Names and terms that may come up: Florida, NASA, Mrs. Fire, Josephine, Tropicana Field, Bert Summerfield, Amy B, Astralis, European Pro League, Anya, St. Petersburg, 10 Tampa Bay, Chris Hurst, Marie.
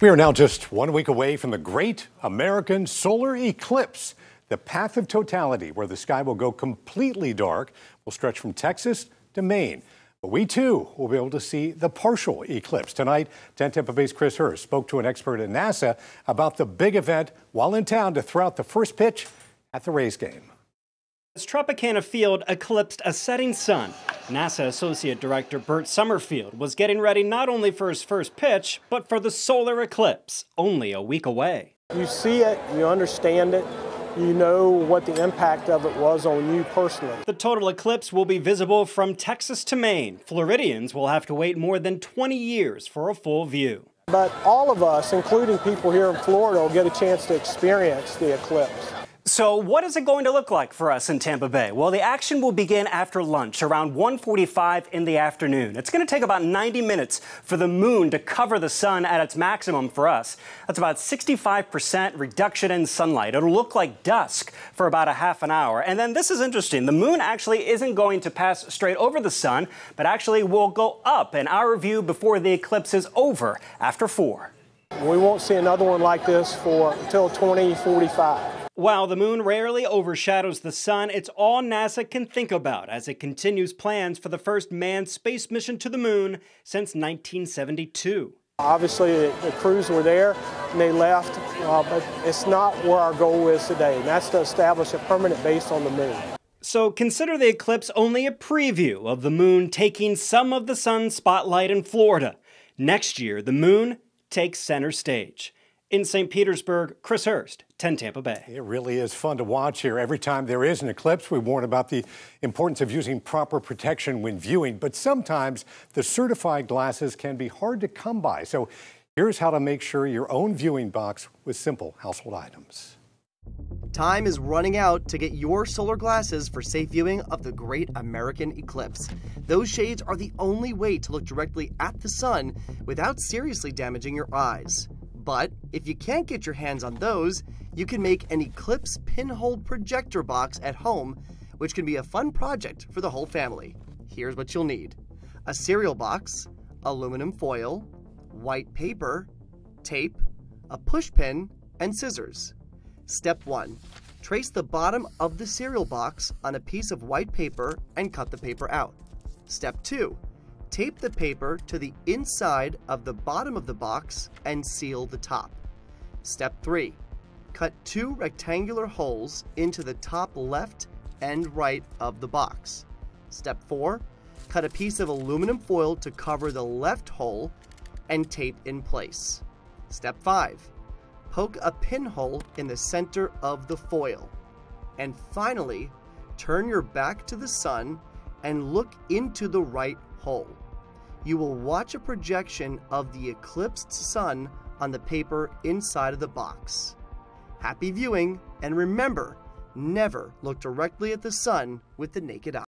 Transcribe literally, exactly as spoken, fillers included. We are now just one week away from the great American solar eclipse. The path of totality, where the sky will go completely dark, will stretch from Texas to Maine. But we, too, will be able to see the partial eclipse. Tonight, ten Tampa Bay's Chris Hurst spoke to an expert at NASA about the big event while in town to throw out the first pitch at the Rays game. As Tropicana Field eclipsed a setting sun, NASA Associate Director Bert Summerfield was getting ready not only for his first pitch, but for the solar eclipse, only a week away. You see it, you understand it. You know what the impact of it was on you personally. The total eclipse will be visible from Texas to Maine. Floridians will have to wait more than twenty years for a full view. But all of us, including people here in Florida, will get a chance to experience the eclipse. So what is it going to look like for us in Tampa Bay? Well, the action will begin after lunch, around one forty-five in the afternoon. It's going to take about ninety minutes for the moon to cover the sun at its maximum for us. That's about sixty-five percent reduction in sunlight. It'll look like dusk for about a half an hour. And then this is interesting. The moon actually isn't going to pass straight over the sun, but actually will go up in our view before the eclipse is over after four. We won't see another one like this for until twenty forty-five. While the moon rarely overshadows the sun, it's all NASA can think about as it continues plans for the first manned space mission to the moon since nineteen seventy-two. Obviously, the, the crews were there and they left, uh, but it's not where our goal is today, and that's to establish a permanent base on the moon. So consider the eclipse only a preview of the moon taking some of the sun's spotlight in Florida. Next year, the moon takes center stage. In Saint Petersburg, Chris Hurst, ten Tampa Bay. It really is fun to watch here. Every time there is an eclipse, we warn about the importance of using proper protection when viewing, but sometimes the certified glasses can be hard to come by. So here's how to make sure your own viewing box with simple household items. Time is running out to get your solar glasses for safe viewing of the great American eclipse. Those shades are the only way to look directly at the sun without seriously damaging your eyes. But if you can't get your hands on those, you can make an eclipse pinhole projector box at home, which can be a fun project for the whole family. Here's what you'll need: a cereal box, aluminum foil, white paper, tape, a push pin, and scissors. Step one, trace the bottom of the cereal box on a piece of white paper and cut the paper out. Step two, tape the paper to the inside of the bottom of the box and seal the top. Step three, cut two rectangular holes into the top left and right of the box. Step four, cut a piece of aluminum foil to cover the left hole and tape in place. Step five, poke a pinhole in the center of the foil. And finally, turn your back to the sun and look into the right hole. You will watch a projection of the eclipsed sun on the paper inside of the box. Happy viewing, and remember, never look directly at the sun with the naked eye.